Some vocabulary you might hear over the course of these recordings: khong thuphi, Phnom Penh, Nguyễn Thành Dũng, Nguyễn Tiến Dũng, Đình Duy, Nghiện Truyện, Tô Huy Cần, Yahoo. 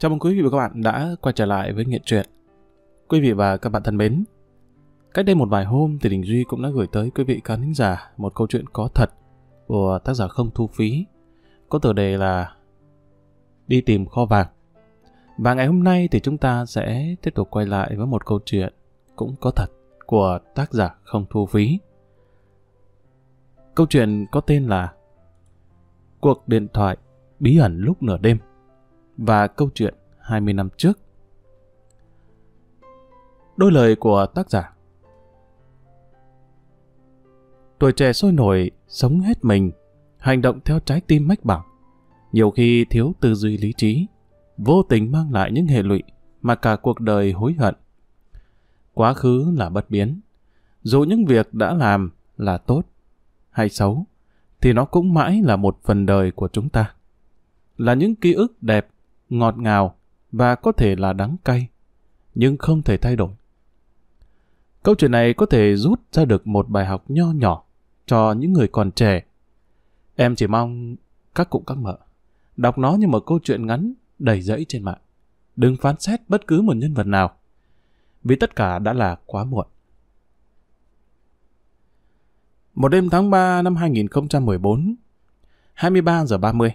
Chào mừng quý vị và các bạn đã quay trở lại với Nghiện Truyện. Quý vị và các bạn thân mến, cách đây một vài hôm thì Đình Duy cũng đã gửi tới quý vị khán giả một câu chuyện có thật của tác giả không thu phí, có tựa đề là Đi tìm kho vàng. Và ngày hôm nay thì chúng ta sẽ tiếp tục quay lại với một câu chuyện cũng có thật của tác giả không thu phí. Câu chuyện có tên là Cuộc điện thoại bí ẩn lúc nửa đêm và câu chuyện 20 năm trước. Đôi lời của tác giả. Tuổi trẻ sôi nổi, sống hết mình, hành động theo trái tim mách bảo, nhiều khi thiếu tư duy lý trí, vô tình mang lại những hệ lụy mà cả cuộc đời hối hận. Quá khứ là bất biến, dù những việc đã làm là tốt hay xấu, thì nó cũng mãi là một phần đời của chúng ta. Là những ký ức đẹp, ngọt ngào và có thể là đắng cay, nhưng không thể thay đổi. Câu chuyện này có thể rút ra được một bài học nho nhỏ cho những người còn trẻ. Em chỉ mong các cụ các mợ đọc nó như một câu chuyện ngắn đầy rẫy trên mạng. Đừng phán xét bất cứ một nhân vật nào, vì tất cả đã là quá muộn. Một đêm tháng 3 năm 2014, 23:30,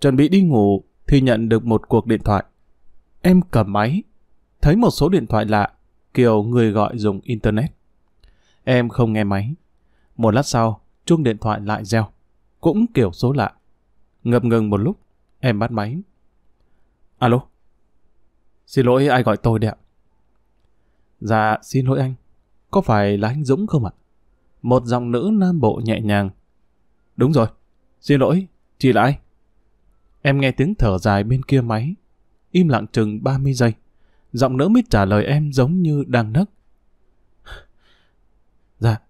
chuẩn bị đi ngủ thì nhận được một cuộc điện thoại. Em cầm máy, thấy một số điện thoại lạ, kiểu người gọi dùng Internet. Em không nghe máy. Một lát sau, chuông điện thoại lại reo, cũng kiểu số lạ. Ngập ngừng một lúc, em bắt máy. Alo? Xin lỗi, ai gọi tôi đấy ạ? Dạ, xin lỗi anh. Có phải là anh Dũng không ạ? Một giọng nữ Nam Bộ nhẹ nhàng. Đúng rồi, xin lỗi, chị là ai? Em nghe tiếng thở dài bên kia máy. Im lặng chừng 30 giây. Giọng nữ mới trả lời em giống như đang nấc. Dạ,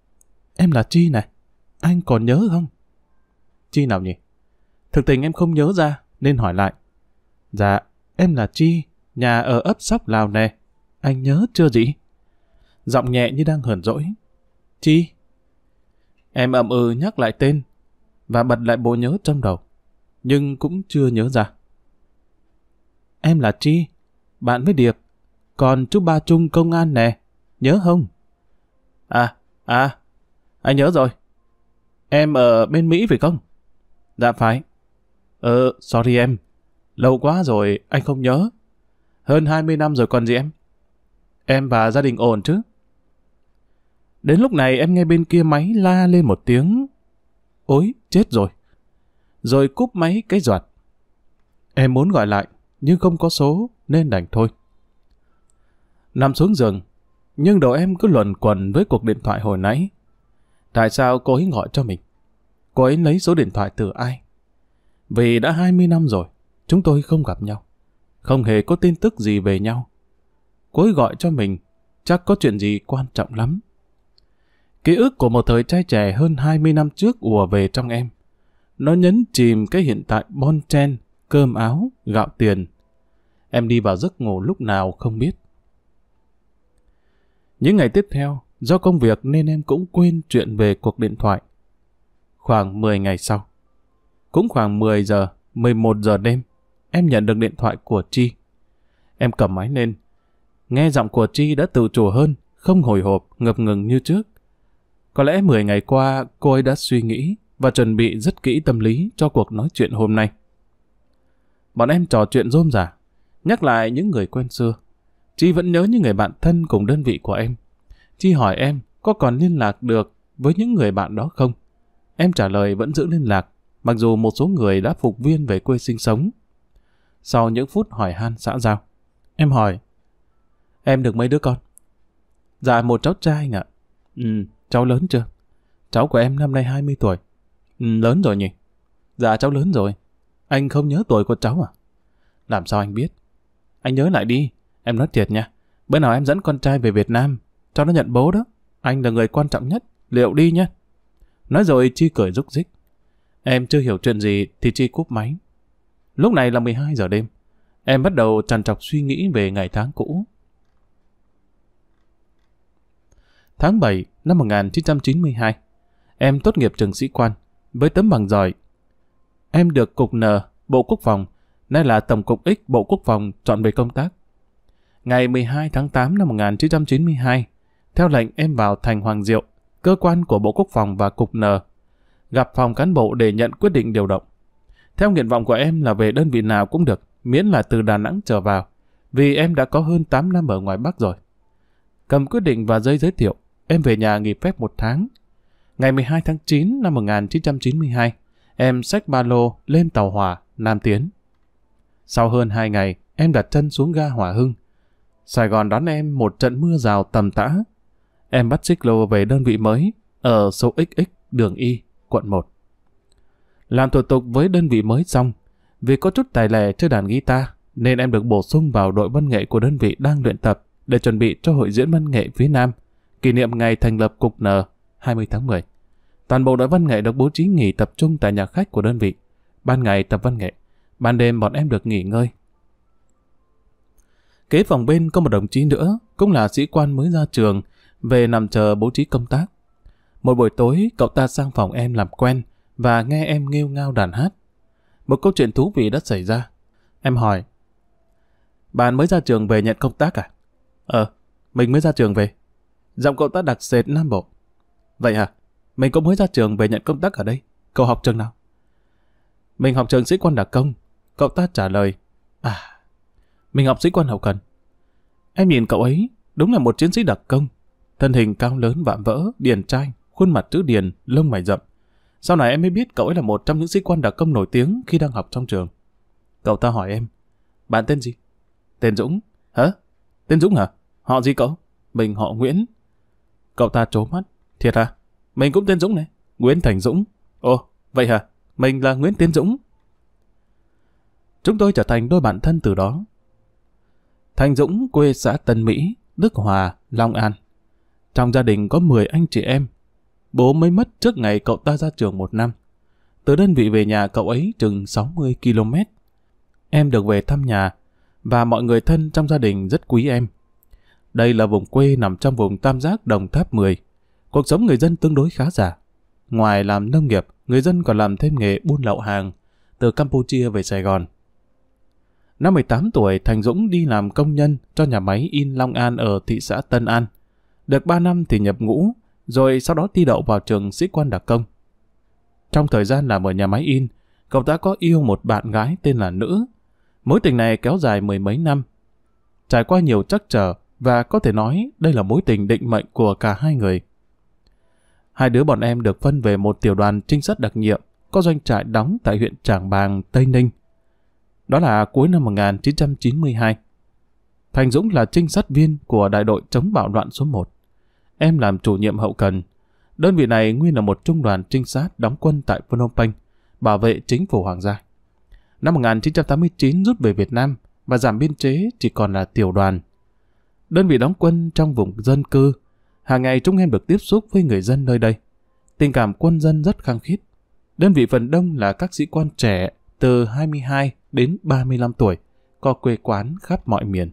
em là Chi này. Anh còn nhớ không? Chi nào nhỉ? Thực tình em không nhớ ra nên hỏi lại. Dạ, em là Chi, nhà ở ấp Sóc Lào nè. Anh nhớ chưa gì? Giọng nhẹ như đang hờn dỗi. Chi? Em ậm ừ nhắc lại tên và bật lại bộ nhớ trong đầu, nhưng cũng chưa nhớ ra. Em là Chi, bạn với Điệp, còn chú Ba Trung công an nè, nhớ không? À, anh nhớ rồi. Em ở bên Mỹ phải không? Dạ phải. Sorry em, lâu quá rồi anh không nhớ. Hơn 20 năm rồi còn gì em. Em và gia đình ổn chứ? Đến lúc này em nghe bên kia máy la lên một tiếng. Ôi, chết rồi. Rồi cúp máy cái doạt. Em muốn gọi lại, nhưng không có số nên đành thôi. Nằm xuống giường, nhưng đầu em cứ luẩn quẩn với cuộc điện thoại hồi nãy. Tại sao cô ấy gọi cho mình? Cô ấy lấy số điện thoại từ ai? Vì đã 20 năm rồi, chúng tôi không gặp nhau. Không hề có tin tức gì về nhau. Cô ấy gọi cho mình, chắc có chuyện gì quan trọng lắm. Ký ức của một thời trai trẻ hơn 20 năm trước ùa về trong em. Nó nhấn chìm cái hiện tại bon chen, cơm áo, gạo tiền. Em đi vào giấc ngủ lúc nào không biết. Những ngày tiếp theo, do công việc nên em cũng quên chuyện về cuộc điện thoại. Khoảng 10 ngày sau, cũng khoảng 10 giờ, 11 giờ đêm, em nhận được điện thoại của Chi. Em cầm máy lên, nghe giọng của Chi đã tự chủ hơn, không hồi hộp, ngập ngừng như trước. Có lẽ 10 ngày qua cô ấy đã suy nghĩ và chuẩn bị rất kỹ tâm lý cho cuộc nói chuyện hôm nay. Bọn em trò chuyện rôm rả, nhắc lại những người quen xưa. Chi vẫn nhớ những người bạn thân cùng đơn vị của em. Chi hỏi em có còn liên lạc được với những người bạn đó không. Em trả lời vẫn giữ liên lạc, mặc dù một số người đã phục viên về quê sinh sống. Sau những phút hỏi han xã giao, em hỏi, em được mấy đứa con? Dạ một cháu trai anh ạ. Cháu lớn chưa? Cháu của em năm nay 20 tuổi. Lớn rồi nhỉ? Dạ cháu lớn rồi. Anh không nhớ tuổi của cháu à? Làm sao anh biết? Anh nhớ lại đi, em nói thiệt nha. Bữa nào em dẫn con trai về Việt Nam, cho nó nhận bố đó. Anh là người quan trọng nhất, liệu đi nhé. Nói rồi Chi cười rúc rích. Em chưa hiểu chuyện gì thì Chi cúp máy. Lúc này là 12 giờ đêm. Em bắt đầu trằn trọc suy nghĩ về ngày tháng cũ. Tháng 7 năm 1992, em tốt nghiệp trường sĩ quan với tấm bằng giỏi. Em được Cục N, Bộ Quốc phòng nay là Tổng cục X Bộ Quốc phòng chọn về công tác. Ngày 12 tháng 8 năm 1992, theo lệnh em vào thành Hoàng Diệu, cơ quan của Bộ Quốc phòng và Cục N, gặp phòng cán bộ để nhận quyết định điều động. Theo nguyện vọng của em là về đơn vị nào cũng được, miễn là từ Đà Nẵng trở vào, vì em đã có hơn 8 năm ở ngoài Bắc rồi. Cầm quyết định và giấy giới thiệu, em về nhà nghỉ phép 1 tháng. Ngày 12 tháng 9 năm 1992, em xách ba lô lên tàu Hỏa, Nam tiến. Sau hơn 2 ngày, em đặt chân xuống ga Hòa Hưng. Sài Gòn đón em một trận mưa rào tầm tã. Em bắt xích lô về đơn vị mới ở số XX đường Y, quận 1. Làm thủ tục với đơn vị mới xong, vì có chút tài lẻ chơi đàn guitar, nên em được bổ sung vào đội văn nghệ của đơn vị đang luyện tập để chuẩn bị cho hội diễn văn nghệ phía Nam, kỷ niệm ngày thành lập Cục N 20 tháng 10. Toàn bộ đội văn nghệ được bố trí nghỉ tập trung tại nhà khách của đơn vị. Ban ngày tập văn nghệ, ban đêm bọn em được nghỉ ngơi. Kế phòng bên có một đồng chí nữa, cũng là sĩ quan mới ra trường, về nằm chờ bố trí công tác. Một buổi tối, cậu ta sang phòng em làm quen và nghe em nghêu ngao đàn hát. Một câu chuyện thú vị đã xảy ra. Em hỏi: "Bạn mới ra trường về nhận công tác à?" Mình mới ra trường về." Giọng cậu ta đặc sệt Nam Bộ. "Vậy hả? Mình cũng mới ra trường về nhận công tác ở đây. Cậu học trường nào?" "Mình học trường sĩ quan đặc công." Cậu ta trả lời. "Mình học sĩ quan hậu cần." Em nhìn cậu ấy, đúng là một chiến sĩ đặc công. Thân hình cao lớn vạm vỡ, điển trai, khuôn mặt chữ điền, lông mày rậm. Sau này em mới biết cậu ấy là một trong những sĩ quan đặc công nổi tiếng khi đang học trong trường. Cậu ta hỏi em: "Bạn tên gì?" "Tên Dũng." "Hả? Tên Dũng hả? Họ gì cậu?" "Mình họ Nguyễn." Cậu ta trố mắt: "Thiệt à? Mình cũng tên Dũng này, Nguyễn Thành Dũng." "Ồ, vậy hả? Mình là Nguyễn Tiến Dũng." Chúng tôi trở thành đôi bạn thân từ đó. Thành Dũng quê xã Tân Mỹ, Đức Hòa, Long An. Trong gia đình có 10 anh chị em. Bố mới mất trước ngày cậu ta ra trường 1 năm. Từ đơn vị về nhà cậu ấy chừng 60 km. Em được về thăm nhà, và mọi người thân trong gia đình rất quý em. Đây là vùng quê nằm trong vùng tam giác Đồng Tháp 10. Cuộc sống người dân tương đối khá giả. Ngoài làm nông nghiệp, người dân còn làm thêm nghề buôn lậu hàng từ Campuchia về Sài Gòn. Năm 18 tuổi, Thành Dũng đi làm công nhân cho nhà máy in Long An ở thị xã Tân An. Được 3 năm thì nhập ngũ, rồi sau đó thi đậu vào trường sĩ quan đặc công. Trong thời gian làm ở nhà máy in, cậu ta có yêu một bạn gái tên là Nữ. Mối tình này kéo dài 10 mấy năm. Trải qua nhiều trắc trở, và có thể nói đây là mối tình định mệnh của cả hai người. Hai đứa bọn em được phân về một tiểu đoàn trinh sát đặc nhiệm có doanh trại đóng tại huyện Trảng Bàng, Tây Ninh. Đó là cuối năm 1992. Thành Dũng là trinh sát viên của đại đội chống bạo loạn số 1. Em làm chủ nhiệm hậu cần. Đơn vị này nguyên là một trung đoàn trinh sát đóng quân tại Phnom Penh, bảo vệ chính phủ Hoàng gia. Năm 1989 rút về Việt Nam và giảm biên chế, chỉ còn là tiểu đoàn. Đơn vị đóng quân trong vùng dân cư. Hàng ngày chúng em được tiếp xúc với người dân nơi đây. Tình cảm quân dân rất khăng khít. Đơn vị phần đông là các sĩ quan trẻ từ 22 đến 35 tuổi, có quê quán khắp mọi miền.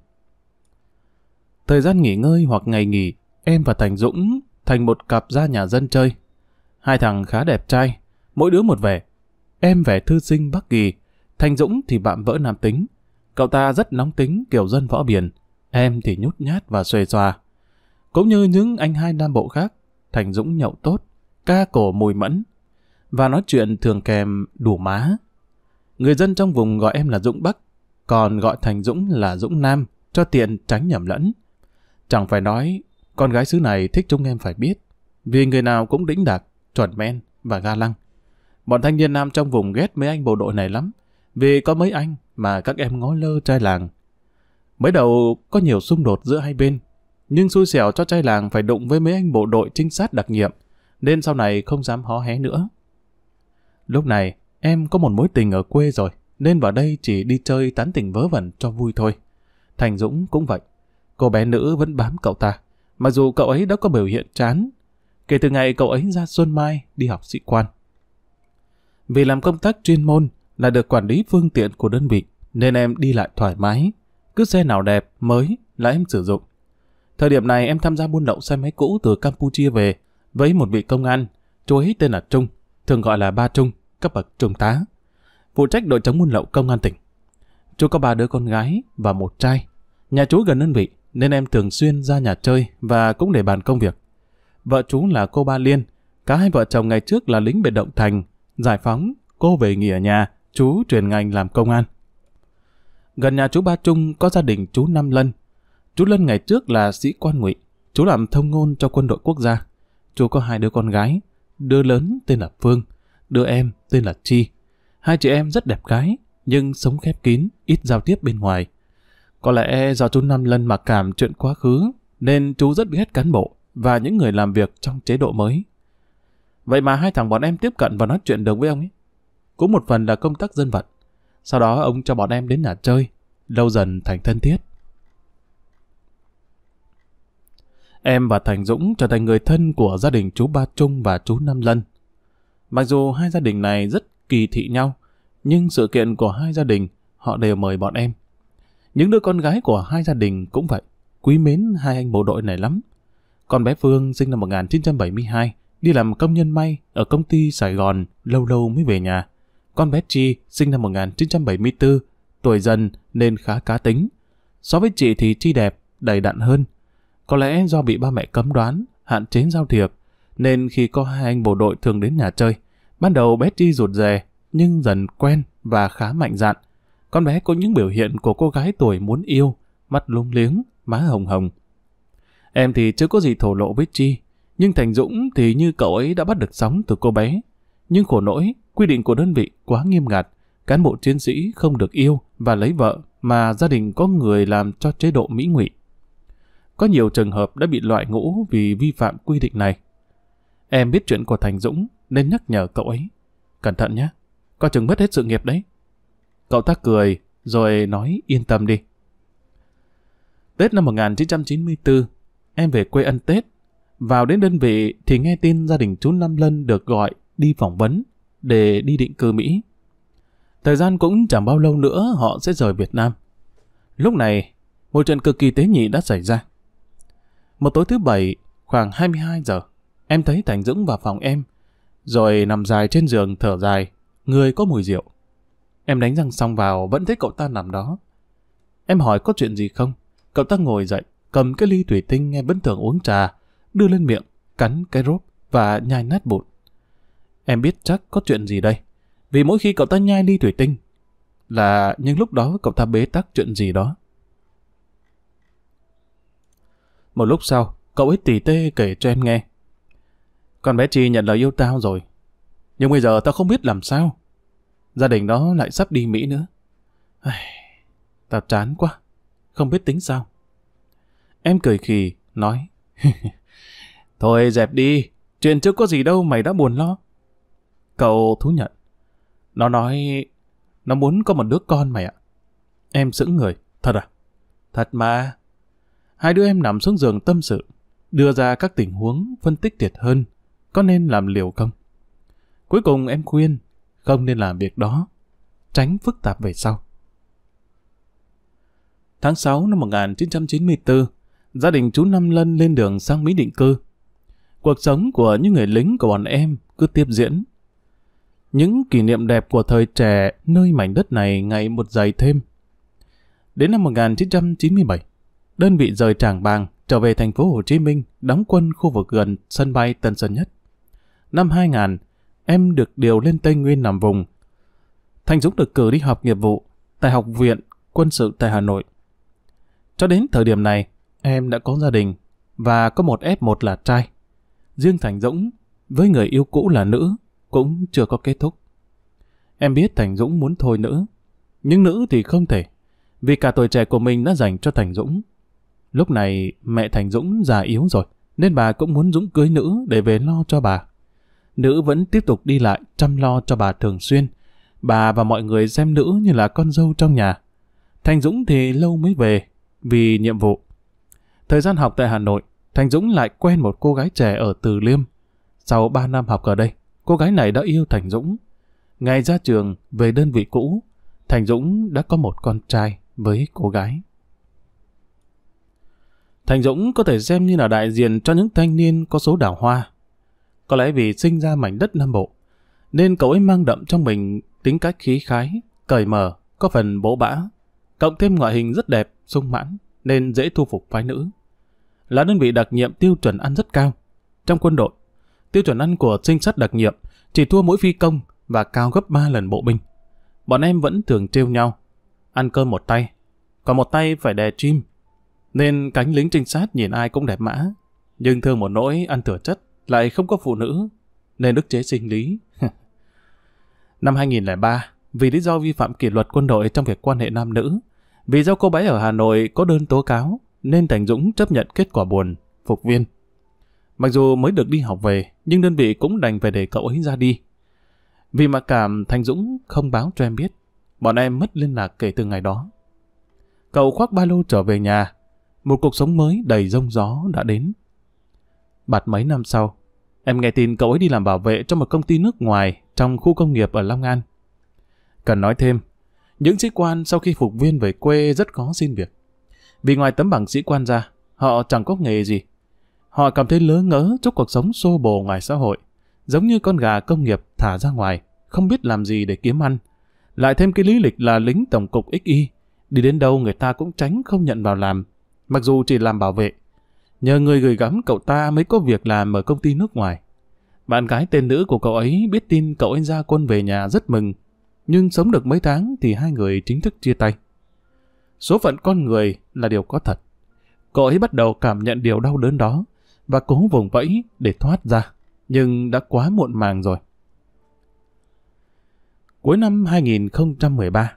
Thời gian nghỉ ngơi hoặc ngày nghỉ, em và Thành Dũng thành một cặp ra nhà dân chơi. Hai thằng khá đẹp trai, mỗi đứa một vẻ. Em vẻ thư sinh Bắc Kỳ, Thành Dũng thì vạm vỡ nam tính. Cậu ta rất nóng tính kiểu dân võ biển, em thì nhút nhát và xuề xòa. Cũng như những anh hai Nam Bộ khác, Thành Dũng nhậu tốt, ca cổ mùi mẫn, và nói chuyện thường kèm đủ má. Người dân trong vùng gọi em là Dũng Bắc, còn gọi Thành Dũng là Dũng Nam, cho tiện tránh nhầm lẫn. Chẳng phải nói, con gái xứ này thích chúng em phải biết, vì người nào cũng đĩnh đạc, chuẩn men và ga lăng. Bọn thanh niên nam trong vùng ghét mấy anh bộ đội này lắm, vì có mấy anh mà các em ngó lơ trai làng. Mới đầu có nhiều xung đột giữa hai bên, nhưng xui xẻo cho trai làng phải đụng với mấy anh bộ đội trinh sát đặc nhiệm, nên sau này không dám hó hé nữa. Lúc này, em có một mối tình ở quê rồi, nên vào đây chỉ đi chơi tán tỉnh vớ vẩn cho vui thôi. Thành Dũng cũng vậy. Cô bé Nữ vẫn bám cậu ta, mặc dù cậu ấy đã có biểu hiện chán. Kể từ ngày cậu ấy ra Xuân Mai đi học sĩ quan. Vì làm công tác chuyên môn là được quản lý phương tiện của đơn vị, nên em đi lại thoải mái. Cứ xe nào đẹp, mới là em sử dụng. Thời điểm này em tham gia buôn lậu xe máy cũ từ Campuchia về với một vị công an, chú ấy tên là Trung, thường gọi là Ba Trung, cấp bậc trung tá, phụ trách đội chống buôn lậu công an tỉnh. Chú có 3 đứa con gái và một trai. Nhà chú gần đơn vị nên em thường xuyên ra nhà chơi và cũng để bàn công việc. Vợ chú là cô Ba Liên. Cả hai vợ chồng ngày trước là lính biệt động thành, giải phóng, cô về nghỉ ở nhà, chú chuyển ngành làm công an. Gần nhà chú Ba Trung có gia đình chú Năm Lân. Chú Lân ngày trước là sĩ quan ngụy, chú làm thông ngôn cho quân đội quốc gia. Chú có 2 đứa con gái, đứa lớn tên là Phương, đứa em tên là Chi. 2 chị em rất đẹp gái, nhưng sống khép kín, ít giao tiếp bên ngoài. Có lẽ do chú Năm Lân mặc cảm chuyện quá khứ, nên chú rất ghét cán bộ và những người làm việc trong chế độ mới. Vậy mà 2 thằng bọn em tiếp cận và nói chuyện được với ông ấy. Cũng một phần là công tác dân vận. Sau đó ông cho bọn em đến nhà chơi, lâu dần thành thân thiết. Em và Thành Dũng trở thành người thân của gia đình chú Ba Trung và chú Năm Lân. Mặc dù 2 gia đình này rất kỳ thị nhau, nhưng sự kiện của 2 gia đình họ đều mời bọn em. Những đứa con gái của 2 gia đình cũng vậy, quý mến 2 anh bộ đội này lắm. Con bé Phương sinh năm 1972, đi làm công nhân may ở công ty Sài Gòn, lâu lâu mới về nhà. Con bé Chi sinh năm 1974, tuổi dần nên khá cá tính. So với chị thì Chi đẹp, đầy đặn hơn. Có lẽ do bị ba mẹ cấm đoán, hạn chế giao thiệp, nên khi có 2 anh bộ đội thường đến nhà chơi, ban đầu bé Chi rụt rè, nhưng dần quen và khá mạnh dạn. Con bé có những biểu hiện của cô gái tuổi muốn yêu, mắt lúng liếng, má hồng hồng. Em thì chưa có gì thổ lộ với Chi, nhưng Thành Dũng thì như cậu ấy đã bắt được sóng từ cô bé. Nhưng khổ nỗi, quy định của đơn vị quá nghiêm ngặt, cán bộ chiến sĩ không được yêu và lấy vợ mà gia đình có người làm cho chế độ Mỹ ngụy. Có nhiều trường hợp đã bị loại ngũ vì vi phạm quy định này. Em biết chuyện của Thành Dũng nên nhắc nhở cậu ấy. Cẩn thận nhé, coi chừng mất hết sự nghiệp đấy. Cậu ta cười rồi nói yên tâm đi. Tết năm 1994, em về quê ăn Tết. Vào đến đơn vị thì nghe tin gia đình chú Năm Lân được gọi đi phỏng vấn để đi định cư Mỹ. Thời gian cũng chẳng bao lâu nữa họ sẽ rời Việt Nam. Lúc này, một trận cực kỳ tế nhị đã xảy ra. Một tối thứ Bảy, khoảng 22 giờ, em thấy Thành Dũng vào phòng em, rồi nằm dài trên giường thở dài, người có mùi rượu. Em đánh răng xong vào vẫn thấy cậu ta nằm đó. Em hỏi có chuyện gì không? Cậu ta ngồi dậy, cầm cái ly thủy tinh nghe vẫn thường uống trà, đưa lên miệng, cắn cái rốp và nhai nát bụt. Em biết chắc có chuyện gì đây, vì mỗi khi cậu ta nhai ly thủy tinh là những lúc đó cậu ta bế tắc chuyện gì đó. Một lúc sau, cậu ấy tỉ tê kể cho em nghe. Con bé Chi nhận lời yêu tao rồi, nhưng bây giờ tao không biết làm sao. Gia đình đó lại sắp đi Mỹ nữa. Tao chán quá, không biết tính sao. Em cười khì, nói thôi dẹp đi, chuyện chứ có gì đâu mày đã buồn lo. Cậu thú nhận. Nó nói nó muốn có một đứa con mày ạ. Em sững người. Thật à? Thật mà. Hai đứa em nằm xuống giường tâm sự, đưa ra các tình huống phân tích thiệt hơn, có nên làm liều không. Cuối cùng em khuyên không nên làm việc đó, tránh phức tạp về sau. Tháng 6 năm 1994, gia đình chú Năm Lân lên đường sang Mỹ định cư. Cuộc sống của những người lính của bọn em cứ tiếp diễn. Những kỷ niệm đẹp của thời trẻ nơi mảnh đất này ngày một dày thêm. Đến năm 1997, đơn vị rời Trảng Bàng trở về thành phố Hồ Chí Minh, đóng quân khu vực gần sân bay Tân Sơn Nhất. Năm 2000, em được điều lên Tây Nguyên làm vùng. Thành Dũng được cử đi học nghiệp vụ tại Học viện Quân sự tại Hà Nội. Cho đến thời điểm này, em đã có gia đình và có một F1 là trai. Riêng Thành Dũng với người yêu cũ là nữ cũng chưa có kết thúc. Em biết Thành Dũng muốn thôi nữ, nhưng nữ thì không thể, vì cả tuổi trẻ của mình đã dành cho Thành Dũng. Lúc này mẹ Thành Dũng già yếu rồi, nên bà cũng muốn Dũng cưới nữ để về lo cho bà. Nữ vẫn tiếp tục đi lại chăm lo cho bà thường xuyên. Bà và mọi người xem nữ như là con dâu trong nhà. Thành Dũng thì lâu mới về vì nhiệm vụ. Thời gian học tại Hà Nội, Thành Dũng lại quen một cô gái trẻ ở Từ Liêm. Sau 3 năm học ở đây, cô gái này đã yêu Thành Dũng. Ngày ra trường về đơn vị cũ, Thành Dũng đã có một con trai với cô gái. Thành Dũng có thể xem như là đại diện cho những thanh niên có số đào hoa. Có lẽ vì sinh ra mảnh đất Nam Bộ, nên cậu ấy mang đậm trong mình tính cách khí khái, cởi mở, có phần bỗ bã, cộng thêm ngoại hình rất đẹp, sung mãn nên dễ thu phục phái nữ. Là đơn vị đặc nhiệm tiêu chuẩn ăn rất cao. Trong quân đội, tiêu chuẩn ăn của trinh sát đặc nhiệm chỉ thua mỗi phi công và cao gấp 3 lần bộ binh. Bọn em vẫn thường trêu nhau, ăn cơm một tay, còn một tay phải đè chim. Nên cánh lính trinh sát nhìn ai cũng đẹp mã, nhưng thương một nỗi ăn thừa chất lại không có phụ nữ, nên ức chế sinh lý. Năm 2003, vì lý do vi phạm kỷ luật quân đội trong việc quan hệ nam nữ, vì do cô bé ở Hà Nội có đơn tố cáo, nên Thành Dũng chấp nhận kết quả buồn, phục viên. Mặc dù mới được đi học về, nhưng đơn vị cũng đành phải để cậu ấy ra đi. Vì mặc cảm, Thành Dũng không báo cho em biết. Bọn em mất liên lạc kể từ ngày đó. Cậu khoác ba lô trở về nhà. Một cuộc sống mới đầy rông gió đã đến. Bạt mấy năm sau, em nghe tin cậu ấy đi làm bảo vệ cho một công ty nước ngoài trong khu công nghiệp ở Long An. Cần nói thêm, những sĩ quan sau khi phục viên về quê rất khó xin việc. Vì ngoài tấm bằng sĩ quan ra, họ chẳng có nghề gì. Họ cảm thấy lớ ngớ trước cuộc sống xô bồ ngoài xã hội, giống như con gà công nghiệp thả ra ngoài, không biết làm gì để kiếm ăn. Lại thêm cái lý lịch là lính tổng cục XY, đi đến đâu người ta cũng tránh không nhận vào làm, mặc dù chỉ làm bảo vệ. Nhờ người gửi gắm cậu ta mới có việc làm ở công ty nước ngoài. Bạn gái tên nữ của cậu ấy biết tin cậu ấy ra quân về nhà rất mừng, nhưng sống được mấy tháng thì hai người chính thức chia tay. Số phận con người là điều có thật. Cậu ấy bắt đầu cảm nhận điều đau đớn đó và cố vùng vẫy để thoát ra, nhưng đã quá muộn màng rồi. Cuối năm 2013,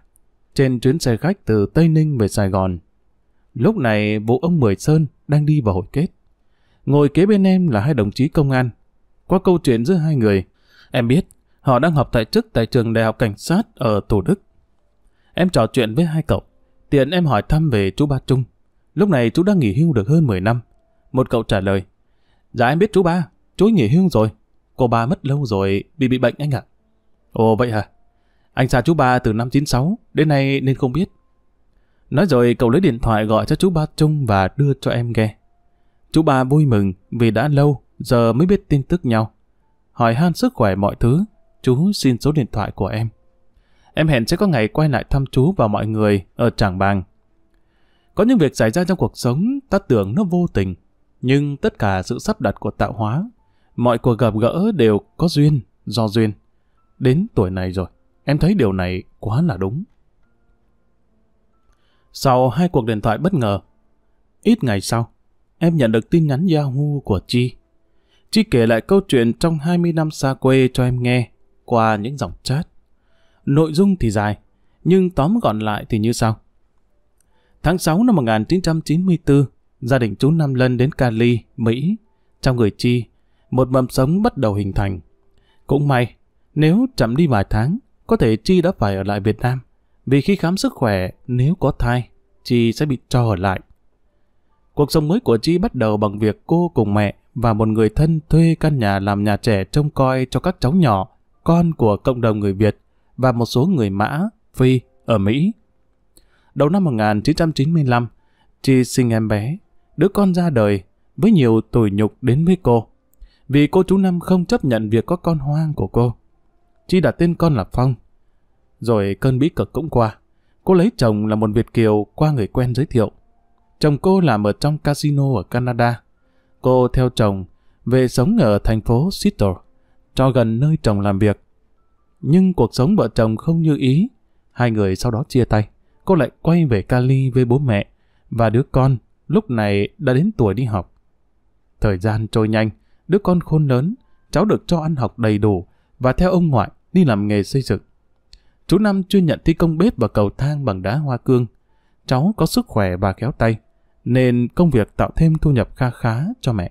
trên chuyến xe khách từ Tây Ninh về Sài Gòn, lúc này bố ông Mười Sơn đang đi vào hội kết. Ngồi kế bên em là hai đồng chí công an. Qua câu chuyện giữa hai người, em biết họ đang học tại chức tại trường Đại học Cảnh sát ở Thủ Đức. Em trò chuyện với hai cậu, tiện em hỏi thăm về chú Ba Trung. Lúc này chú đã nghỉ hưu được hơn 10 năm. Một cậu trả lời, dạ em biết chú Ba, chú nghỉ hưu rồi. Cô Ba mất lâu rồi vì bị bệnh anh ạ. Ồ vậy hả? Anh xa chú Ba từ năm 96 đến nay nên không biết. Nói rồi cậu lấy điện thoại gọi cho chú Ba Trung và đưa cho em nghe. Chú Ba vui mừng vì đã lâu giờ mới biết tin tức nhau. Hỏi han sức khỏe mọi thứ, chú xin số điện thoại của em. Em hẹn sẽ có ngày quay lại thăm chú và mọi người ở Trảng Bàng. Có những việc xảy ra trong cuộc sống ta tưởng nó vô tình, nhưng tất cả sự sắp đặt của tạo hóa, mọi cuộc gặp gỡ đều có duyên, do duyên. Đến tuổi này rồi, em thấy điều này quá là đúng. Sau hai cuộc điện thoại bất ngờ, ít ngày sau, em nhận được tin nhắn Yahoo của Chi. Chi kể lại câu chuyện trong 20 năm xa quê cho em nghe qua những dòng chat. Nội dung thì dài, nhưng tóm gọn lại thì như sau. Tháng 6 năm 1994, gia đình chú Nam Lân đến Cali, Mỹ. Trong người Chi, một mầm sống bắt đầu hình thành. Cũng may, nếu chậm đi vài tháng, có thể Chi đã phải ở lại Việt Nam. Vì khi khám sức khỏe, nếu có thai, Chi sẽ bị cho ở lại. Cuộc sống mới của Chi bắt đầu bằng việc cô cùng mẹ và một người thân thuê căn nhà làm nhà trẻ trông coi cho các cháu nhỏ, con của cộng đồng người Việt và một số người Mã, Phi ở Mỹ. Đầu năm 1995, Chi sinh em bé, đứa con ra đời với nhiều tủi nhục đến với cô. Vì cô chú Năm không chấp nhận việc có con hoang của cô. Chi đặt tên con là Phong. Rồi cơn bí cực cũng qua. Cô lấy chồng là một Việt kiều qua người quen giới thiệu. Chồng cô làm ở trong casino ở Canada. Cô theo chồng về sống ở thành phố Seattle, cho gần nơi chồng làm việc. Nhưng cuộc sống vợ chồng không như ý. Hai người sau đó chia tay. Cô lại quay về Cali với bố mẹ và đứa con lúc này đã đến tuổi đi học. Thời gian trôi nhanh, đứa con khôn lớn, cháu được cho ăn học đầy đủ và theo ông ngoại đi làm nghề xây dựng. Chú Năm chuyên nhận thi công bếp và cầu thang bằng đá hoa cương. Cháu có sức khỏe và khéo tay, nên công việc tạo thêm thu nhập kha khá cho mẹ.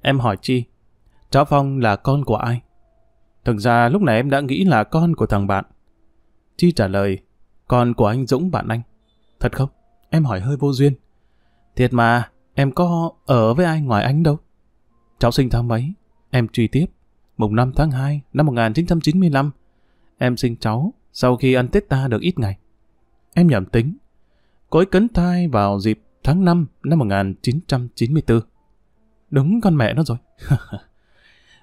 Em hỏi Chi, cháu Phong là con của ai? Thực ra lúc này em đã nghĩ là con của thằng bạn. Chi trả lời, con của anh Dũng bạn anh. Thật không? Em hỏi hơi vô duyên. Thiệt mà, em có ở với ai ngoài anh đâu. Cháu sinh tháng mấy? Em truy tiếp, mùng 5 tháng 2 năm 1995. Em sinh cháu sau khi ăn Tết ta được ít ngày. Em nhầm tính. Cô ấy cấn thai vào dịp tháng 5 năm 1994. Đúng con mẹ nó rồi.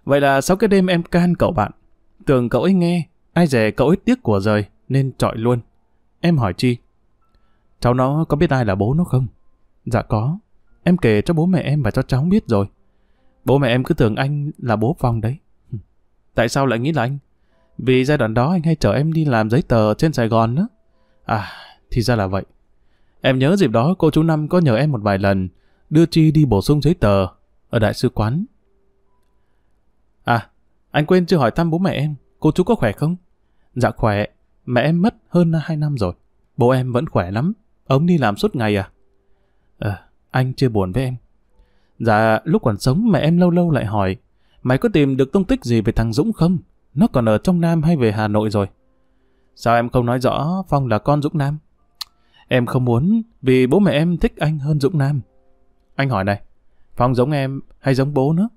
Vậy là sau cái đêm em can cậu bạn, tưởng cậu ấy nghe, ai dè cậu ấy tiếc của rời nên trọi luôn. Em hỏi Chi, Cháu nó có biết ai là bố nó không? Dạ có. Em kể cho bố mẹ em và cho cháu biết rồi. Bố mẹ em cứ tưởng anh là bố Phong đấy. Tại sao lại nghĩ là anh? Vì giai đoạn đó anh hay chở em đi làm giấy tờ trên Sài Gòn đó. À, thì ra là vậy. Em nhớ dịp đó cô chú Năm có nhờ em một vài lần đưa Chi đi bổ sung giấy tờ ở đại sứ quán. À, anh quên chưa hỏi thăm bố mẹ em. Cô chú có khỏe không? Dạ khỏe. Mẹ em mất hơn 2 năm rồi. Bố em vẫn khỏe lắm. Ông đi làm suốt ngày à? Anh chưa buồn với em. Dạ, lúc còn sống mẹ em lâu lâu lại hỏi, mày có tìm được tung tích gì về thằng Dũng không? Nó còn ở trong Nam hay về Hà Nội rồi? Sao em không nói rõ Phong là con Dũng Nam? Em không muốn, vì bố mẹ em thích anh hơn Dũng Nam. Anh hỏi này, Phong giống em hay giống bố nó?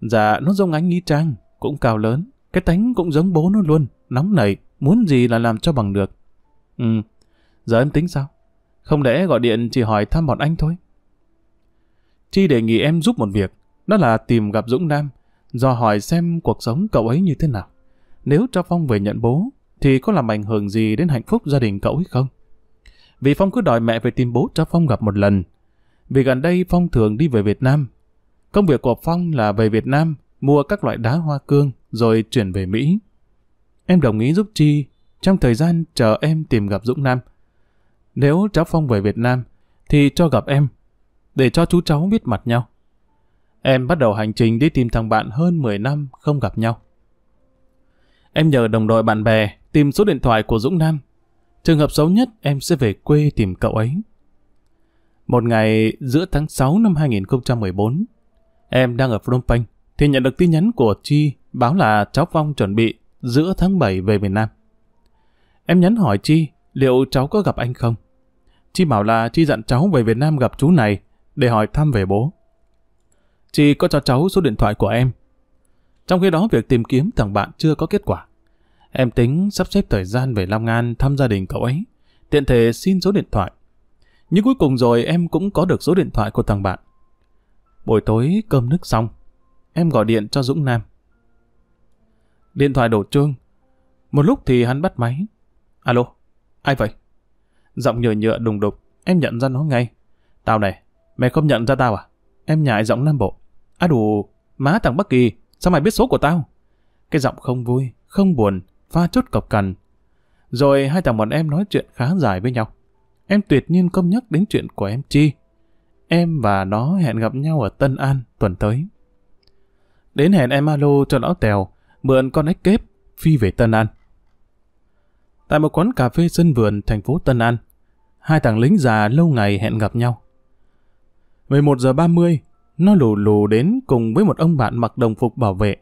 Dạ, nó giống anh nghi trang, cũng cao lớn, cái tánh cũng giống bố nó luôn, nóng nảy, muốn gì là làm cho bằng được. Giờ em tính sao? Không lẽ gọi điện chỉ hỏi thăm bọn anh thôi? Chi đề nghị em giúp một việc, đó là tìm gặp Dũng Nam, dò hỏi xem cuộc sống cậu ấy như thế nào. Nếu cho Phong về nhận bố, thì có làm ảnh hưởng gì đến hạnh phúc gia đình cậu ấy không? Vì Phong cứ đòi mẹ về tìm bố cho Phong gặp một lần. Vì gần đây Phong thường đi về Việt Nam. Công việc của Phong là về Việt Nam, mua các loại đá hoa cương, rồi chuyển về Mỹ. Em đồng ý giúp Chi trong thời gian chờ em tìm gặp Dũng Nam. Nếu cháu Phong về Việt Nam, thì cho gặp em, để cho chú cháu biết mặt nhau. Em bắt đầu hành trình đi tìm thằng bạn hơn 10 năm không gặp nhau. Em nhờ đồng đội bạn bè tìm số điện thoại của Dũng Nam. Trường hợp xấu nhất em sẽ về quê tìm cậu ấy. Một ngày giữa tháng 6 năm 2014, em đang ở Phnom Penh thì nhận được tin nhắn của Chi báo là cháu Phong chuẩn bị giữa tháng 7 về Việt Nam. Em nhắn hỏi Chi liệu cháu có gặp anh không. Chi bảo là Chi dặn cháu về Việt Nam gặp chú này để hỏi thăm về bố. Chi có cho cháu số điện thoại của em. Trong khi đó việc tìm kiếm thằng bạn chưa có kết quả. Em tính sắp xếp thời gian về Long An thăm gia đình cậu ấy, tiện thể xin số điện thoại. Nhưng cuối cùng rồi em cũng có được số điện thoại của thằng bạn. Buổi tối cơm nước xong, em gọi điện cho Dũng Nam. Điện thoại đổ chuông. Một lúc thì hắn bắt máy. Alo, ai vậy? Giọng nhựa nhựa đùng đục, em nhận ra nó ngay. Tao này, mày không nhận ra tao à? Em nhại giọng Nam Bộ. Á đù, má thằng Bắc Kỳ, sao mày biết số của tao? Cái giọng không vui, không buồn, pha chút cọc cằn. Rồi hai thằng bọn em nói chuyện khá dài với nhau. Em tuyệt nhiên không nhắc đến chuyện của em Chi. Em và nó hẹn gặp nhau ở Tân An tuần tới. Đến hẹn em alo cho lão Tèo, mượn con ếch kép, phi về Tân An. Tại một quán cà phê sân vườn thành phố Tân An, hai thằng lính già lâu ngày hẹn gặp nhau. 11:30, nó lù lù đến cùng với một ông bạn mặc đồng phục bảo vệ.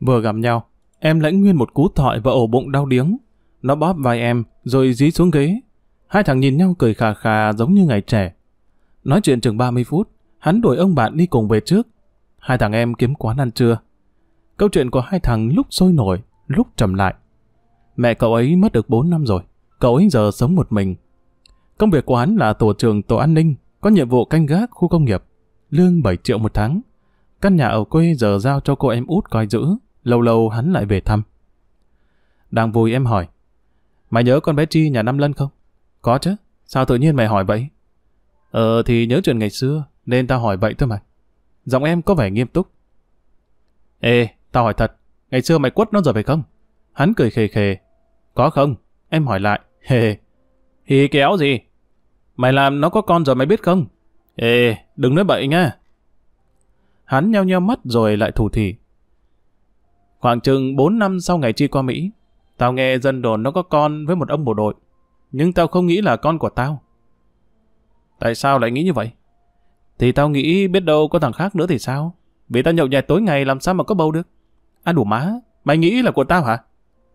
Vừa gặp nhau, em lãnh nguyên một cú thọi và ổ bụng đau điếng. Nó bóp vai em, rồi dí xuống ghế. Hai thằng nhìn nhau cười khà khà giống như ngày trẻ. Nói chuyện chừng 30 phút, hắn đuổi ông bạn đi cùng về trước. Hai thằng em kiếm quán ăn trưa. Câu chuyện của hai thằng lúc sôi nổi, lúc trầm lại. Mẹ cậu ấy mất được 4 năm rồi, cậu ấy giờ sống một mình. Công việc của hắn là tổ trưởng tổ an ninh, có nhiệm vụ canh gác khu công nghiệp, lương 7 triệu một tháng. Căn nhà ở quê giờ giao cho cô em út coi giữ, lâu lâu hắn lại về thăm. Đang vui em hỏi, mày nhớ con bé Chi nhà Năm Lân không? Có chứ, sao tự nhiên mày hỏi vậy? Thì nhớ chuyện ngày xưa, nên tao hỏi vậy thôi mày. Giọng em có vẻ nghiêm túc. Ê, tao hỏi thật, ngày xưa mày quất nó rồi phải không? Hắn cười khề khề. Có không? Em hỏi lại. Hề. Hì kéo gì? Mày làm nó có con rồi mày biết không? Ê, đừng nói bậy nha. Hắn nheo nheo mắt rồi lại thủ thỉ. Khoảng chừng 4 năm sau ngày Chi qua Mỹ, tao nghe dân đồn nó có con với một ông bộ đội, nhưng tao không nghĩ là con của tao. Tại sao lại nghĩ như vậy? Thì tao nghĩ biết đâu có thằng khác nữa thì sao? Vì tao nhậu nhẹt tối ngày làm sao mà có bầu được? À đủ má, mày nghĩ là của tao hả?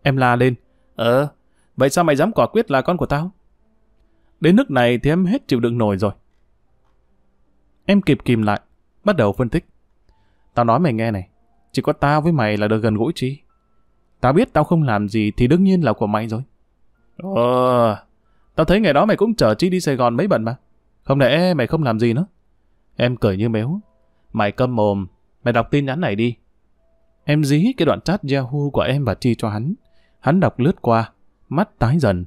Em la lên. Vậy sao mày dám quả quyết là con của tao? Đến nước này thì em hết chịu đựng nổi rồi. Em kịp kìm lại, bắt đầu phân tích. Tao nói mày nghe này, chỉ có tao với mày là được gần gũi Chi. Tao biết tao không làm gì thì đương nhiên là của mày rồi. Tao thấy ngày đó mày cũng chở Chi đi Sài Gòn mấy bận mà. Không lẽ mày không làm gì nữa? Em cười như méo. Mày câm mồm, mày đọc tin nhắn này đi. Em dí cái đoạn chat Yahoo của em và Chi cho hắn. Hắn đọc lướt qua, mắt tái dần.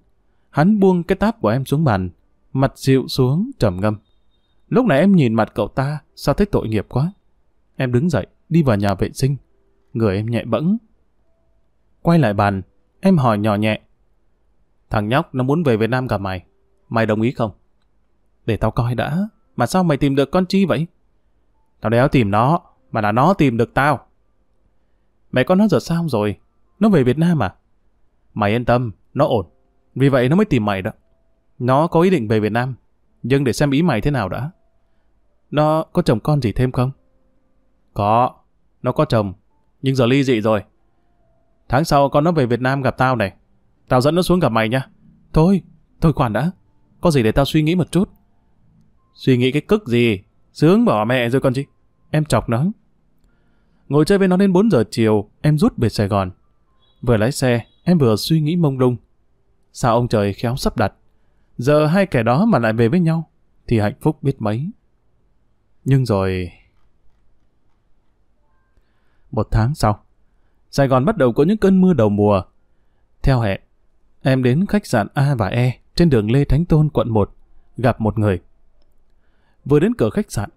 Hắn buông cái tab của em xuống bàn, mặt dịu xuống trầm ngâm. Lúc này em nhìn mặt cậu ta, sao thấy tội nghiệp quá. Em đứng dậy, đi vào nhà vệ sinh. Người em nhẹ bẫng. Quay lại bàn, em hỏi nhỏ nhẹ. Thằng nhóc nó muốn về Việt Nam cả mày. Mày đồng ý không? Để tao coi đã. Mà sao mày tìm được con Chi vậy? Tao đéo tìm nó, mà là nó tìm được tao. Mẹ con nó giờ sao rồi? Nó về Việt Nam à? Mày yên tâm, nó ổn. Vì vậy nó mới tìm mày đó. Nó có ý định về Việt Nam. Nhưng để xem ý mày thế nào đã. Nó có chồng con gì thêm không? Có. Nó có chồng. Nhưng giờ ly dị rồi. Tháng sau con nó về Việt Nam gặp tao này. Tao dẫn nó xuống gặp mày nha. Thôi khoan đã. Có gì để tao suy nghĩ một chút. Suy nghĩ cái cức gì? Sướng bỏ mẹ rồi con chứ. Em chọc nó. Ngồi chơi với nó đến 4 giờ chiều, em rút về Sài Gòn. Vừa lái xe, em vừa suy nghĩ mông lung. Sao ông trời khéo sắp đặt. Giờ hai kẻ đó mà lại về với nhau, thì hạnh phúc biết mấy. Nhưng rồi... Một tháng sau, Sài Gòn bắt đầu có những cơn mưa đầu mùa. Theo hẹn, em đến khách sạn A và E trên đường Lê Thánh Tôn, quận 1, gặp một người. Vừa đến cửa khách sạn,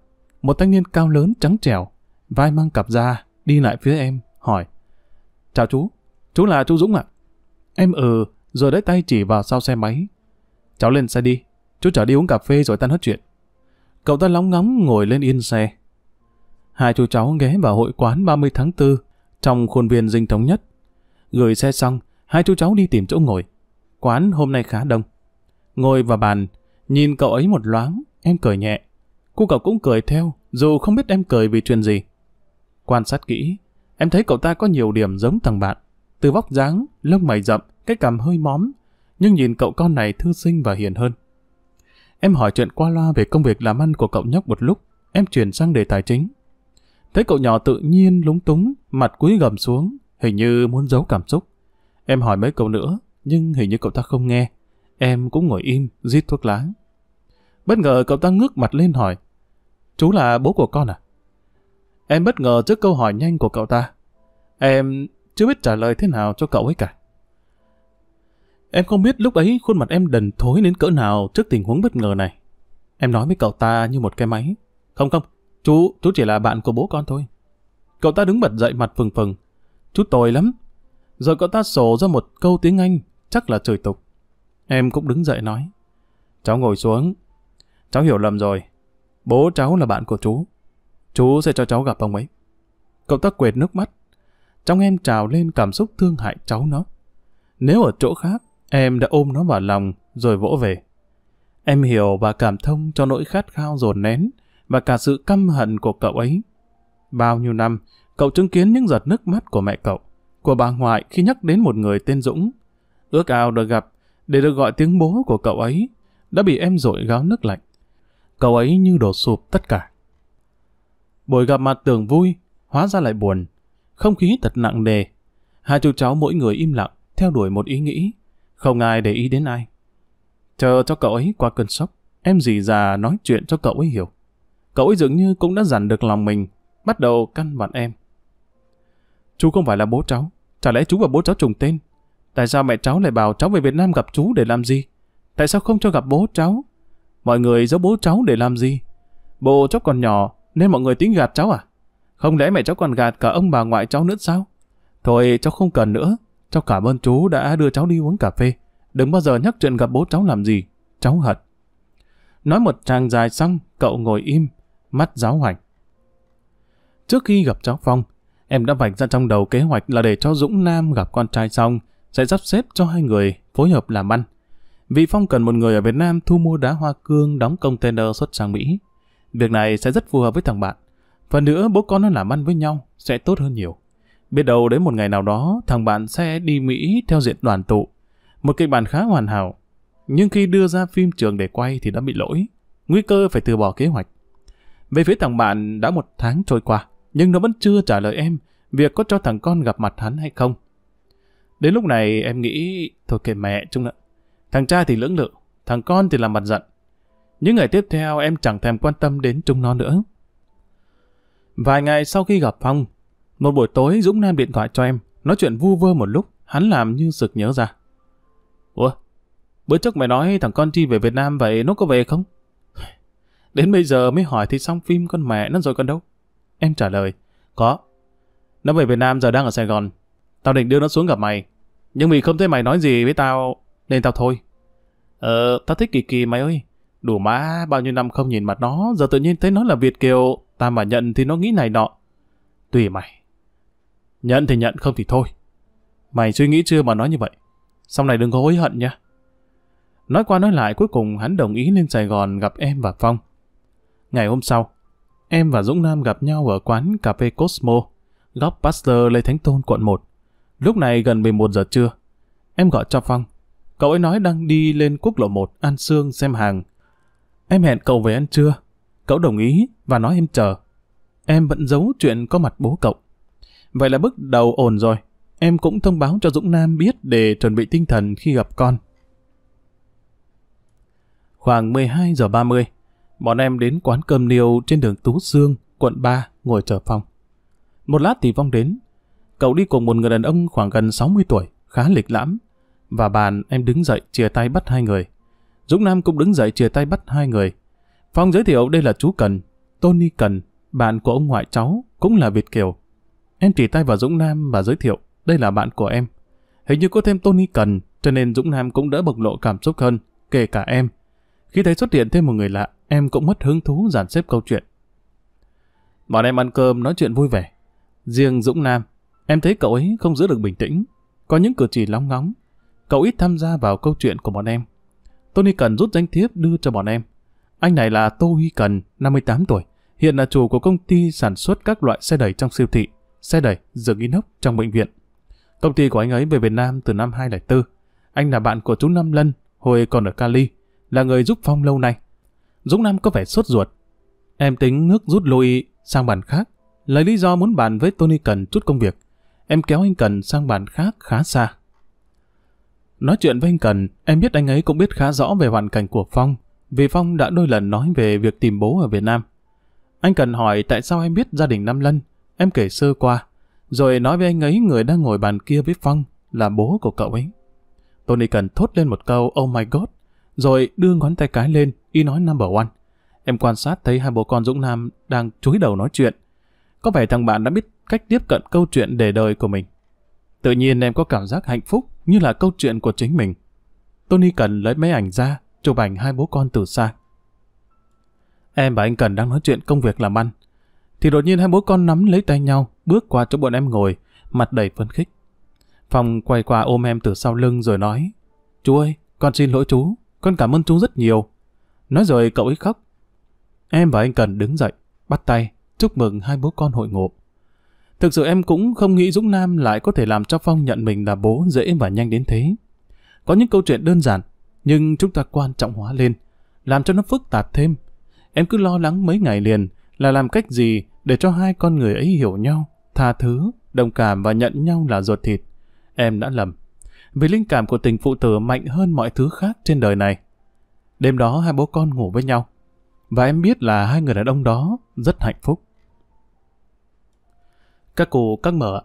một thanh niên cao lớn trắng trẻo, vai mang cặp da, đi lại phía em, hỏi. Chào chú là chú Dũng ạ? Em rồi lấy tay chỉ vào sau xe máy. Cháu lên xe đi, chú chở đi uống cà phê rồi tan hết chuyện. Cậu ta lóng ngóng ngồi lên yên xe. Hai chú cháu ghé vào hội quán 30 tháng 4 trong khuôn viên Dinh Thống Nhất. Gửi xe xong, hai chú cháu đi tìm chỗ ngồi. Quán hôm nay khá đông. Ngồi vào bàn, nhìn cậu ấy một loáng, em cười nhẹ. Cô cậu cũng cười theo, dù không biết em cười vì chuyện gì. Quan sát kỹ, em thấy cậu ta có nhiều điểm giống thằng bạn. Từ vóc dáng, lông mày rậm, cái cằm hơi móm. Nhưng nhìn cậu con này thư sinh và hiền hơn. Em hỏi chuyện qua loa về công việc làm ăn của cậu nhóc một lúc, em chuyển sang đề tài chính. Thấy cậu nhỏ tự nhiên lúng túng, mặt cúi gằm xuống, hình như muốn giấu cảm xúc. Em hỏi mấy câu nữa, nhưng hình như cậu ta không nghe. Em cũng ngồi im, rít thuốc lá. Bất ngờ cậu ta ngước mặt lên hỏi, chú là bố của con à? Em bất ngờ trước câu hỏi nhanh của cậu ta. Em chưa biết trả lời thế nào cho cậu ấy cả. Em không biết lúc ấy khuôn mặt em đần thối đến cỡ nào trước tình huống bất ngờ này. Em nói với cậu ta như một cái máy. Không, chú chỉ là bạn của bố con thôi. Cậu ta đứng bật dậy mặt phừng phừng. Chú tồi lắm. Rồi cậu ta sổ ra một câu tiếng Anh, chắc là chửi tục. Em cũng đứng dậy nói. Cháu ngồi xuống. Cháu hiểu lầm rồi. Bố cháu là bạn của chú. Chú sẽ cho cháu gặp ông ấy. Cậu ta quệt nước mắt. Trong em trào lên cảm xúc thương hại cháu nó. Nếu ở chỗ khác, em đã ôm nó vào lòng rồi vỗ về. Em hiểu và cảm thông cho nỗi khát khao dồn nén và cả sự căm hận của cậu ấy. Bao nhiêu năm, cậu chứng kiến những giọt nước mắt của mẹ cậu, của bà ngoại khi nhắc đến một người tên Dũng. Ước ao được gặp, để được gọi tiếng bố của cậu ấy, đã bị em dội gáo nước lạnh. Cậu ấy như đổ sụp tất cả. Buổi gặp mặt tưởng vui, hóa ra lại buồn. Không khí thật nặng nề. Hai chú cháu mỗi người im lặng, theo đuổi một ý nghĩ. Không ai để ý đến ai. Chờ cho cậu ấy qua cơn sốc, em rì rà nói chuyện cho cậu ấy hiểu. Cậu ấy dường như cũng đã dằn được lòng mình, bắt đầu căn vặn em. Chú không phải là bố cháu. Chả lẽ chú và bố cháu trùng tên? Tại sao mẹ cháu lại bảo cháu về Việt Nam gặp chú để làm gì? Tại sao không cho gặp bố cháu? Mọi người giấu bố cháu để làm gì? Bố cháu còn nhỏ nên mọi người tính gạt cháu à? Không lẽ mẹ cháu còn gạt cả ông bà ngoại cháu nữa sao? Thôi cháu không cần nữa. Cháu cảm ơn chú đã đưa cháu đi uống cà phê. Đừng bao giờ nhắc chuyện gặp bố cháu làm gì. Cháu hận. Nói một tràng dài xong, cậu ngồi im, mắt giáo hoành. Trước khi gặp cháu Phong, em đã vạch ra trong đầu kế hoạch là để cho Dũng Nam gặp con trai xong, sẽ sắp xếp cho hai người phối hợp làm ăn. Vì Phong cần một người ở Việt Nam thu mua đá hoa cương đóng container xuất sang Mỹ. Việc này sẽ rất phù hợp với thằng bạn. Phần nữa, bố con nó làm ăn với nhau sẽ tốt hơn nhiều. Biết đâu đến một ngày nào đó, thằng bạn sẽ đi Mỹ theo diện đoàn tụ. Một kịch bản khá hoàn hảo. Nhưng khi đưa ra phim trường để quay thì đã bị lỗi. Nguy cơ phải từ bỏ kế hoạch. Về phía thằng bạn, đã một tháng trôi qua, nhưng nó vẫn chưa trả lời em việc có cho thằng con gặp mặt hắn hay không. Đến lúc này em nghĩ, thôi kệ mẹ chung ạ. Thằng cha thì lưỡng lự, thằng con thì làm mặt giận. Những ngày tiếp theo em chẳng thèm quan tâm đến chúng nó nữa. Vài ngày sau khi gặp Phong, một buổi tối Dũng Nam điện thoại cho em, nói chuyện vu vơ một lúc, hắn làm như sực nhớ ra. Ủa, Bữa trước mày nói thằng con Chi về Việt Nam vậy, nó có về không? Đến bây giờ mới hỏi thì xong phim con mẹ nó rồi còn đâu. Em trả lời, có. Nó về Việt Nam giờ đang ở Sài Gòn. Tao định đưa nó xuống gặp mày. Nhưng vì không thấy mày nói gì với tao, nên tao thôi. Tao thích Kỳ Kỳ mày ơi. Đủ má, bao nhiêu năm không nhìn mặt nó, giờ tự nhiên thấy nó là Việt kiều. Tao mà nhận thì nó nghĩ này nọ. Tùy mày. Nhận thì nhận, không thì thôi. Mày suy nghĩ chưa mà nói như vậy. Sau này đừng có hối hận nha. Nói qua nói lại cuối cùng hắn đồng ý lên Sài Gòn gặp em và Phong. Ngày hôm sau, em và Dũng Nam gặp nhau ở quán cà phê Cosmo, góc Pasteur Lê Thánh Tôn quận 1. Lúc này gần 11 giờ trưa. Em gọi cho Phong. Cậu ấy nói đang đi lên quốc lộ 1 ăn sương xem hàng. Em hẹn cậu về ăn trưa. Cậu đồng ý và nói em chờ. Em vẫn giấu chuyện có mặt bố cậu. Vậy là bước đầu ổn rồi. Em cũng thông báo cho Dũng Nam biết để chuẩn bị tinh thần khi gặp con. Khoảng 12 giờ 30, bọn em đến quán cơm niêu trên đường Tú Dương, quận 3, ngồi chờ Phong. Một lát thì Phong đến. Cậu đi cùng một người đàn ông khoảng gần 60 tuổi, khá lịch lãm. Và bàn em đứng dậy chia tay bắt hai người. Dũng Nam cũng đứng dậy chia tay bắt hai người. Phong giới thiệu đây là chú Cần, Tony Cần, bạn của ông ngoại cháu, cũng là Việt kiều. Em chỉ tay vào Dũng Nam và giới thiệu, đây là bạn của em. Hình như có thêm Tony Cần, cho nên Dũng Nam cũng đỡ bộc lộ cảm xúc hơn, kể cả em. Khi thấy xuất hiện thêm một người lạ, em cũng mất hứng thú dàn xếp câu chuyện. Bọn em ăn cơm nói chuyện vui vẻ. Riêng Dũng Nam, em thấy cậu ấy không giữ được bình tĩnh, có những cử chỉ lóng ngóng. Cậu ít tham gia vào câu chuyện của bọn em. Tony Cần rút danh thiếp đưa cho bọn em. Anh này là Tô Huy Cần, 58 tuổi, hiện là chủ của công ty sản xuất các loại xe đẩy trong siêu thị, xe đẩy, giường inox trong bệnh viện. Công ty của anh ấy về Việt Nam từ năm 2004. Anh là bạn của chú Năm Lân, hồi còn ở Cali, là người giúp Phong lâu nay. Dũng Nam có vẻ sốt ruột. Em tính nước rút lui sang bàn khác, lấy lý do muốn bàn với Tony Cần chút công việc. Em kéo anh Cần sang bàn khác khá xa. Nói chuyện với anh Cần, em biết anh ấy cũng biết khá rõ về hoàn cảnh của Phong, vì Phong đã đôi lần nói về việc tìm bố ở Việt Nam. Anh Cần hỏi tại sao em biết gia đình Năm Lân, em kể sơ qua, rồi nói với anh ấy người đang ngồi bàn kia với Phong là bố của cậu ấy. Tony Cần thốt lên một câu "Oh my God", rồi đưa ngón tay cái lên, ý nói number one. Em quan sát thấy hai bố con Dũng Nam đang chúi đầu nói chuyện. Có vẻ thằng bạn đã biết cách tiếp cận câu chuyện để đời của mình. Tự nhiên em có cảm giác hạnh phúc như là câu chuyện của chính mình. Tony Cần lấy máy ảnh ra, chụp ảnh hai bố con từ xa. Em và anh Cần đang nói chuyện công việc làm ăn. Thì đột nhiên hai bố con nắm lấy tay nhau, bước qua chỗ bọn em ngồi, mặt đầy phấn khích. Phong quay qua ôm em từ sau lưng rồi nói, "Chú ơi, con xin lỗi chú, con cảm ơn chú rất nhiều." Nói rồi cậu ấy khóc. Em và anh Cần đứng dậy, bắt tay, chúc mừng hai bố con hội ngộ. Thực sự em cũng không nghĩ Dũng Nam lại có thể làm cho Phong nhận mình là bố dễ và nhanh đến thế. Có những câu chuyện đơn giản, nhưng chúng ta quan trọng hóa lên, làm cho nó phức tạp thêm. Em cứ lo lắng mấy ngày liền là làm cách gì để cho hai con người ấy hiểu nhau, tha thứ, đồng cảm và nhận nhau là ruột thịt. Em đã lầm, vì linh cảm của tình phụ tử mạnh hơn mọi thứ khác trên đời này. Đêm đó hai bố con ngủ với nhau, và em biết là hai người đàn ông đó rất hạnh phúc. Các cụ các mợ,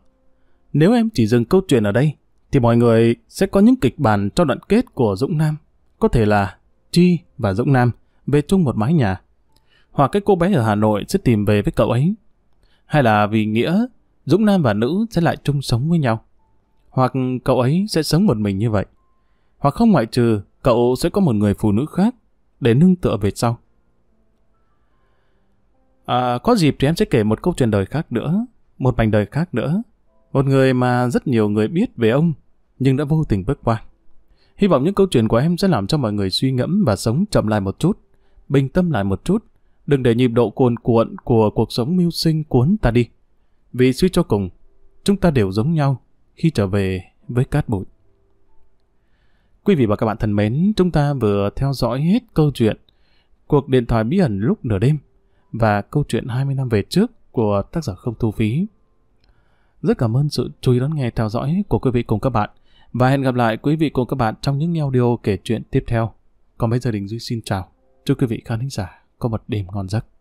nếu em chỉ dừng câu chuyện ở đây, thì mọi người sẽ có những kịch bản cho đoạn kết của Dũng Nam. Có thể là Chi và Dũng Nam về chung một mái nhà, hoặc cái cô bé ở Hà Nội sẽ tìm về với cậu ấy, hay là vì nghĩa Dũng Nam và nữ sẽ lại chung sống với nhau, hoặc cậu ấy sẽ sống một mình như vậy, hoặc không ngoại trừ cậu sẽ có một người phụ nữ khác để nương tựa về sau. Có dịp thì em sẽ kể một câu chuyện đời khác nữa, một mảnh đời khác nữa, một người mà rất nhiều người biết về ông nhưng đã vô tình bước qua. Hy vọng những câu chuyện của em sẽ làm cho mọi người suy ngẫm và sống chậm lại một chút, bình tâm lại một chút, đừng để nhịp độ cuồn cuộn của cuộc sống mưu sinh cuốn ta đi. Vì suy cho cùng, chúng ta đều giống nhau khi trở về với cát bụi. Quý vị và các bạn thân mến, chúng ta vừa theo dõi hết câu chuyện Cuộc điện thoại bí ẩn lúc nửa đêm và câu chuyện 20 năm về trước của tác giả Không Thu Phí. Rất cảm ơn sự chú ý đón nghe theo dõi của quý vị cùng các bạn, và hẹn gặp lại quý vị cùng các bạn trong những audio kể chuyện tiếp theo. Còn bây giờ Đình Duy xin chào, chúc quý vị khán thính giả có một đêm ngon giấc.